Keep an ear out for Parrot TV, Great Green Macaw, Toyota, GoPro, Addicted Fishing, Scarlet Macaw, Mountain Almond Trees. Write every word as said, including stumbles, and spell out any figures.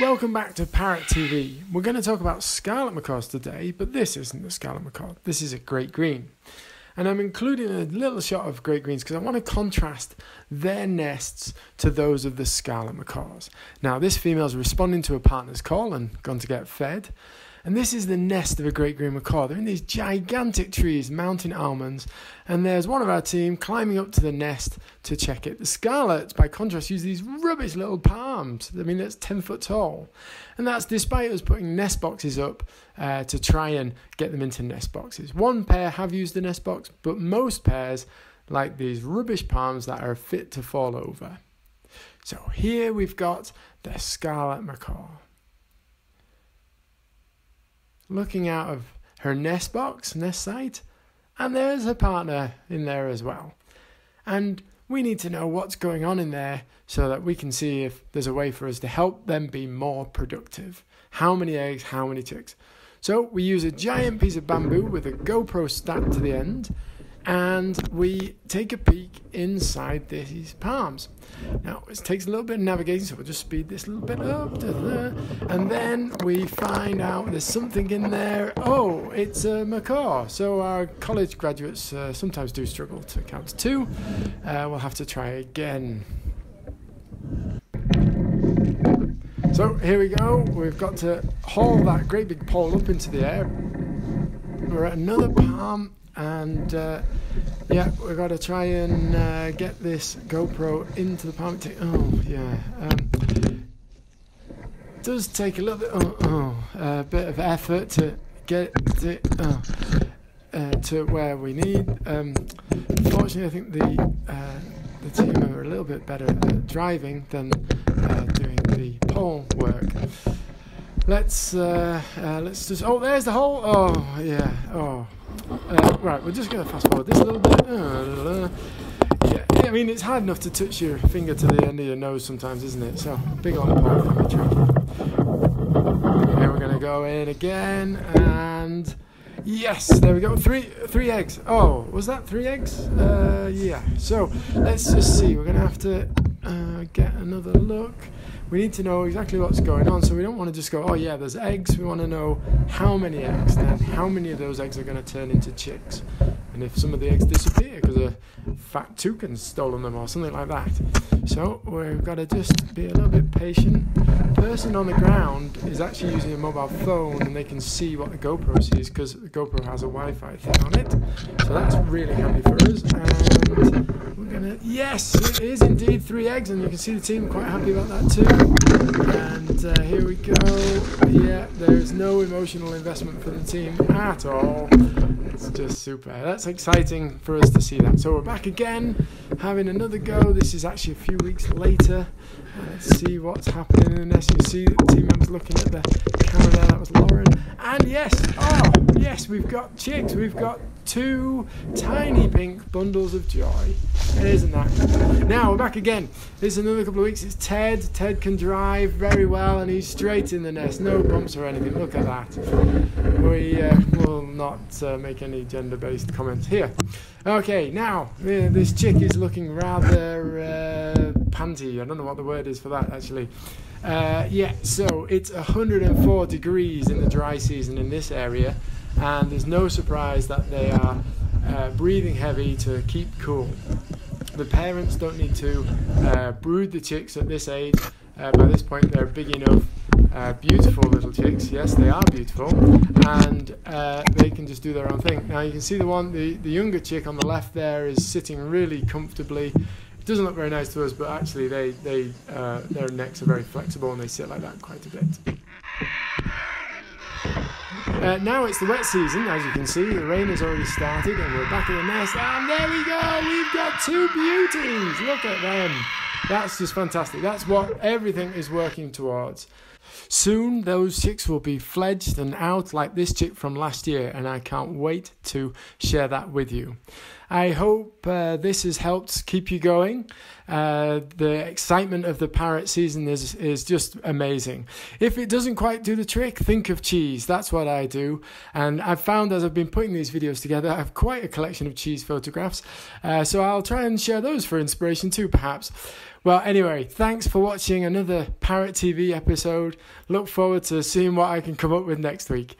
Welcome back to Parrot T V. We're going to talk about scarlet macaws today, but this isn't a scarlet macaw. This is a great green. And I'm including a little shot of great greens because I want to contrast their nests to those of the scarlet macaws. Now, this female's responding to a partner's call and gone to get fed. And this is the nest of a great green macaw. They're in these gigantic trees, mountain almonds. And there's one of our team climbing up to the nest to check it. The scarlets, by contrast, use these rubbish little palms. I mean, that's ten foot tall. And that's despite us putting nest boxes up uh, to try and get them into nest boxes. One pair have used the nest box, but most pairs like these rubbish palms that are fit to fall over. So here we've got the scarlet macaw. Looking out of her nest box, nest site, and there's her partner in there as well. And we need to know what's going on in there so that we can see if there's a way for us to help them be more productive. How many eggs, how many chicks? So we use a giant piece of bamboo with a GoPro stacked to the end, and we take a peek inside these palms. Now, it takes a little bit of navigating, so we'll just speed this a little bit up. Da, da, da. And then we find out there's something in there. Oh, it's a macaw. So our college graduates uh, sometimes do struggle to count to two. Uh, we'll have to try again. So here we go. We've got to haul that great big pole up into the air. We're at another palm. And uh, yeah, we've got to try and uh, get this GoPro into the palm. Oh, yeah. Um, it does take a little bit, oh, oh, uh, bit of effort to get it oh, uh, to where we need. Um, fortunately, I think the, uh, the team are a little bit better at driving than uh, doing the pole work. Let's, uh, uh, let's just, oh, there's the hole. Oh, yeah, oh. Uh, right, we're just going to fast forward this a little bit. Uh, yeah, I mean, it's hard enough to touch your finger to the end of your nose sometimes, isn't it? So, big old pole. Here we're going to go in again, and yes, there we go. Three, three eggs. Oh, was that three eggs? Uh, yeah. So let's just see. We're going to have to uh, get another look. We need to know exactly what's going on, so we don't want to just go, oh yeah, there's eggs. We want to know how many eggs, then how many of those eggs are going to turn into chicks, and if some of the eggs disappear because a fat toucan's stolen them or something like that. So we've got to just be a little bit patient. The person on the ground is actually using a mobile phone, and they can see what the GoPro sees because the GoPro has a Wi-Fi thing on it, so that's really handy for us. And we're gonna, yes, it is indeed three eggs, and you can see the team quite happy about that too. And uh, here we go. Yeah, there is no emotional investment for the team at all. It's just super. That's exciting for us to see that. So we're back again, having another go. This is actually a few weeks later. Let's see what's happening in the nest. You see the team members looking at the camera there. That was Lauren. And yes, oh, yes, we've got chicks. We've got two tiny pink bundles of joy. Isn't that? Now we're back again. This is another couple of weeks. It's Ted. Ted can drive very well, and he's straight in the nest. No bumps or anything. Look at that. We uh, will not uh, make any gender-based comments here. Okay, now uh, this chick is looking rather uh, panty. I don't know what the word is for that, actually. Uh, yeah, so it's one hundred and four degrees in the dry season in this area, and there's no surprise that they are uh, breathing heavy to keep cool. The parents don't need to uh, brood the chicks at this age. Uh, by this point they're big enough, uh, beautiful little chicks. Yes, they are beautiful, and uh, they can just do their own thing. Now you can see the one, the, the younger chick on the left there is sitting really comfortably. Doesn't look very nice to us, but actually they, they, uh, their necks are very flexible and they sit like that quite a bit. Uh, now it's the wet season, as you can see. The rain has already started and we're back in the nest. And there we go! We've got two beauties! Look at them! That's just fantastic. That's what everything is working towards. Soon those chicks will be fledged and out like this chick from last year, and I can't wait to share that with you. I hope uh, this has helped keep you going. Uh, the excitement of the parrot season is, is just amazing. If it doesn't quite do the trick, think of cheese. That's what I do. And I've found as I've been putting these videos together, I have quite a collection of cheese photographs. Uh, so I'll try and share those for inspiration too, perhaps. Well, anyway, thanks for watching another Parrot T V episode. Look forward to seeing what I can come up with next week.